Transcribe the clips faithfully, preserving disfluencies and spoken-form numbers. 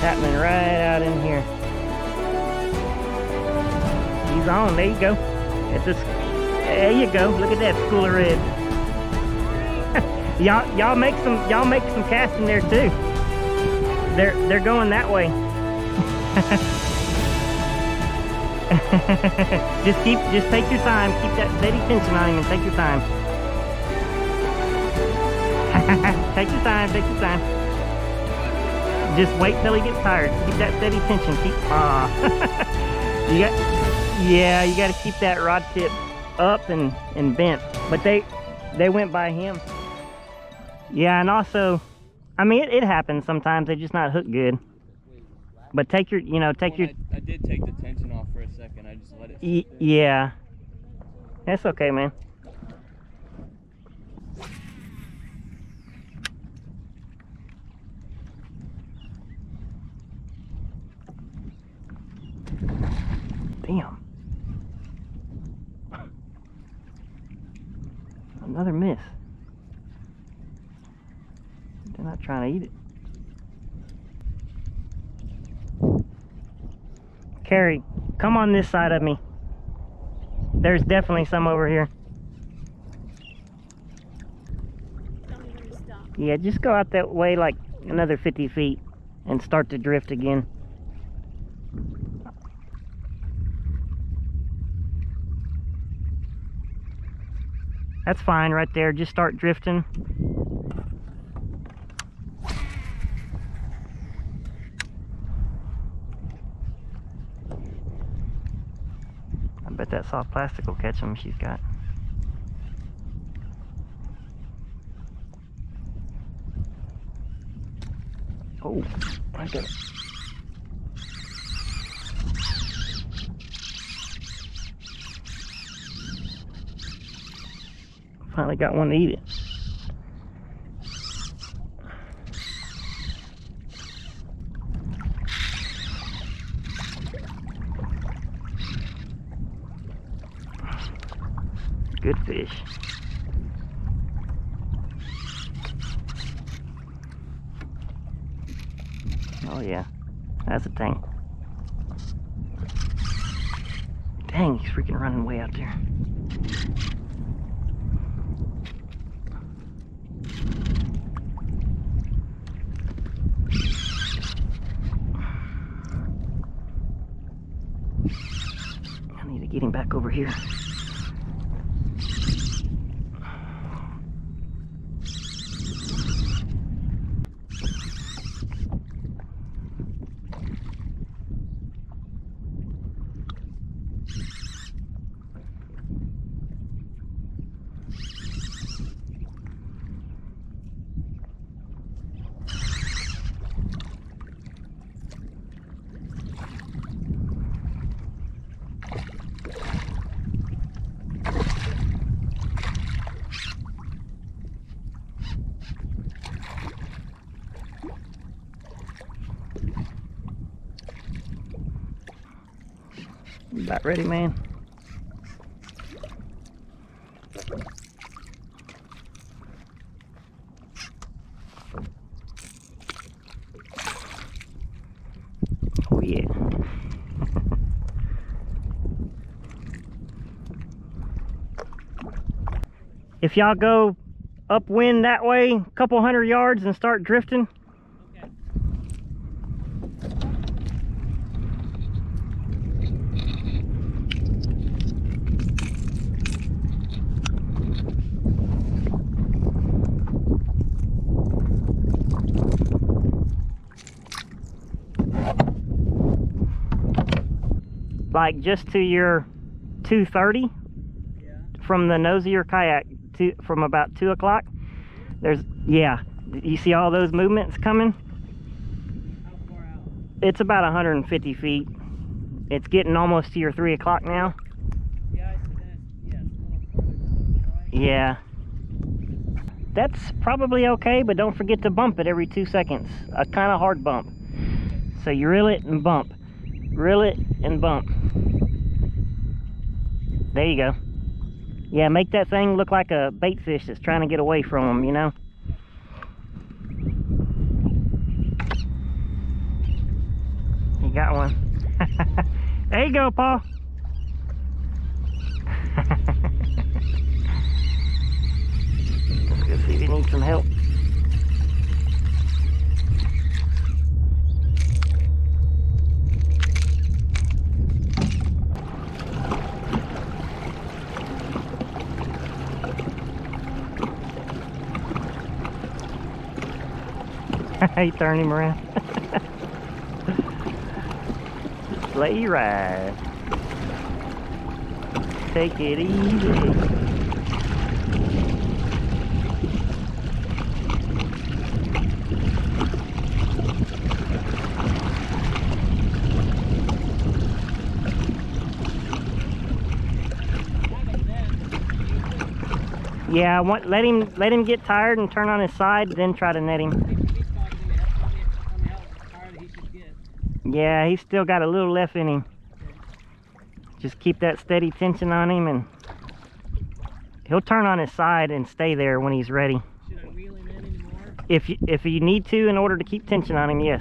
happening right out in here. He's on. There you go. At this, there you go. Look at that school of reds. Y'all, y'all make some, y'all make some casting there too. They're they're going that way. just keep, just take your time. Keep that steady tension on him and take your time. Take your time. Take your time. Just wait till he gets tired. Keep that steady tension. Keep ah. Uh, you got, yeah, you got to keep that rod tip up and and bent. But they they went by him. Yeah, and also, I mean, it, it happens sometimes. They just not hooked good. But take your, you know, take well, your. I, I did take the tension off for a second. I just let it. Y there. Yeah, that's okay, man. Damn. Another miss. They're not trying to eat it. Carrie, come on this side of me. There's definitely some over here. Tell me where to stop. Yeah, just go out that way like another fifty feet and start to drift again. That's fine right there. Just start drifting. I bet that soft plastic will catch them she's got. Oh, I got it. Finally got one to eat it. Good fish. Oh yeah, that's a thing. Dang, he's freaking running way out there. Getting back over here. About ready, man. Oh yeah. If y'all go upwind that way, a couple hundred yards and start drifting. Like just to your two thirty, yeah. From the nose of your kayak to from about two o'clock. There's yeah, you see all those movements coming. How far out? It's about one hundred fifty feet. It's getting almost to your three o'clock now. Yeah, I see that. Yeah, it's a little further, right? Yeah. That's probably okay, but don't forget to bump it every two seconds. A kind of hard bump. So you reel it and bump. Reel it and bump. There you go. Yeah, make that thing look like a bait fish that's trying to get away from them, you know? There you go, Paul. Let's go see if he needs some help. Hey, turn him around. Sleigh ride. Take it easy. Yeah, I want, let him let him get tired and turn on his side, then try to net him. Yeah, he's still got a little left in him. Just keep that steady tension on him, and he'll turn on his side and stay there when he's ready. Should I reel him in anymore? If you, if you need to, in order to keep tension on him, yes.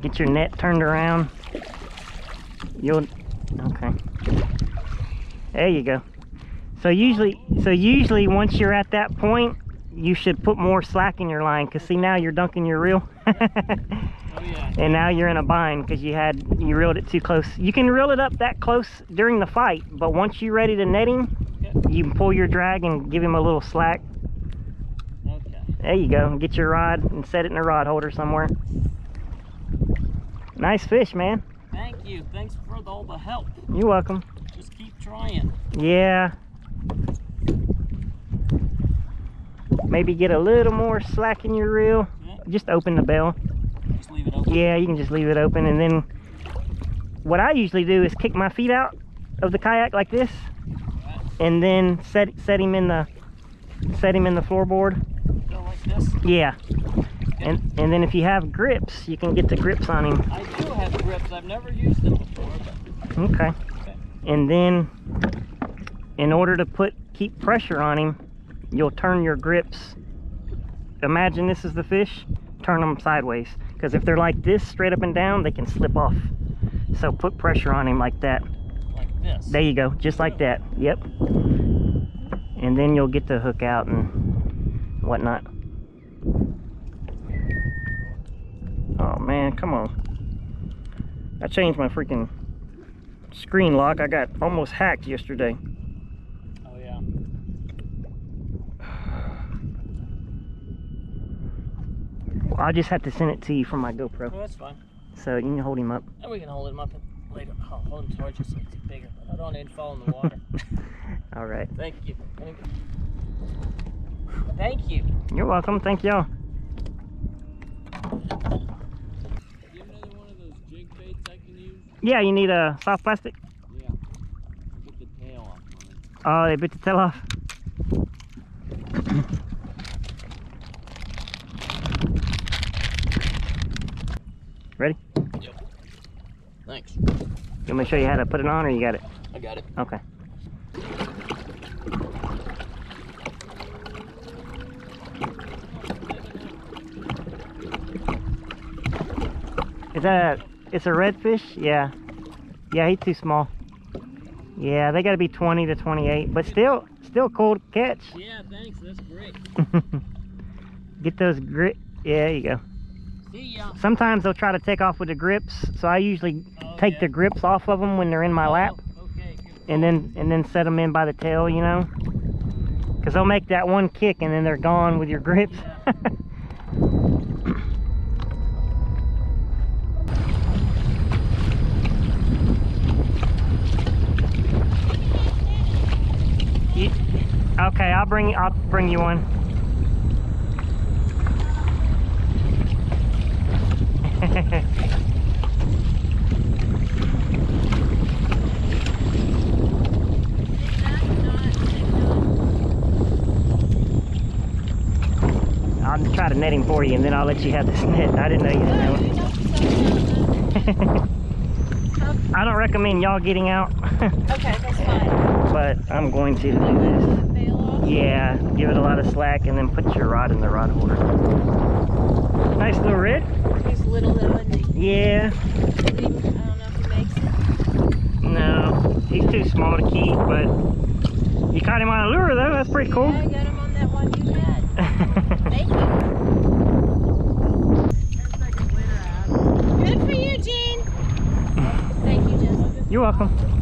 Get your net turned around. You'll okay. There you go. So usually, so usually once you're at that point, you should put more slack in your line, because see, now you're dunking your reel. Oh, yeah. And now you're in a bind because you had you reeled it too close. You can reel it up that close during the fight, but once you're ready to net him, okay, you can pull your drag and give him a little slack. Okay. There you go. Get your rod and set it in a rod holder somewhere. Nice fish, man. Thank you. Thanks for all the help. You're welcome. Just keep trying. Yeah. Maybe get a little more slack in your reel. Yeah. Just open the bell. Just leave it open? Yeah, you can just leave it open. And then what I usually do is kick my feet out of the kayak like this. Right. And then set set him in the set him in the floorboard. Go like this? Yeah. And, and then if you have grips, you can get the grips on him. I do have grips. I've never used them before. But... Okay. Okay. And then, in order to put keep pressure on him, you'll turn your grips. Imagine this is the fish. Turn them sideways. Because if they're like this, straight up and down, they can slip off. So put pressure on him like that. Like this? There you go. Just like that. Yep. And then you'll get the hook out and whatnot. Oh man, come on. I changed my freaking screen lock. I got almost hacked yesterday. Oh yeah. Well, I just have to send it to you from my GoPro. Oh, that's fine. So you can hold him up. And we can hold him up later. I'll hold him towards you so it's bigger. But I don't want him to fall in the water. All right. Thank you. Thank you. Thank you. You're welcome. Thank y'all. Yeah, you need a soft plastic? Yeah. They bit the tail off on it. Oh, they bit the tail off? Ready? Yep. Thanks. You want me to show you how to put it on, or you got it? I got it. Okay. Is that a... It's a redfish, yeah. Yeah, he's too small. Yeah, they gotta be twenty to twenty-eight, but still, still cool to catch. Yeah, thanks, that's great. Get those grip, yeah, there you go. See ya. Sometimes they'll try to take off with the grips, so I usually oh, take yeah. the grips off of them when they're in my oh, lap. Okay, good. And then, and then set them in by the tail, you know? Cause they'll make that one kick and then they're gone with your grips. Yeah. Okay, I'll bring I'll bring you one. I'll try to net him for you, and then I'll let you have this net. I didn't know you didn't know it. I don't recommend y'all getting out. Okay, that's fine. But I'm going to do this. Yeah, give it a lot of slack and then put your rod in the rod holder. Nice little red. He's little, little, isn't he? Yeah. I don't know if he makes it. No, he's too small to keep, but you caught him on a lure, though. That's pretty cool. Yeah, I got him on that one you had. Thank you. Good for you, Gene. Thank you, Jessica. You're welcome.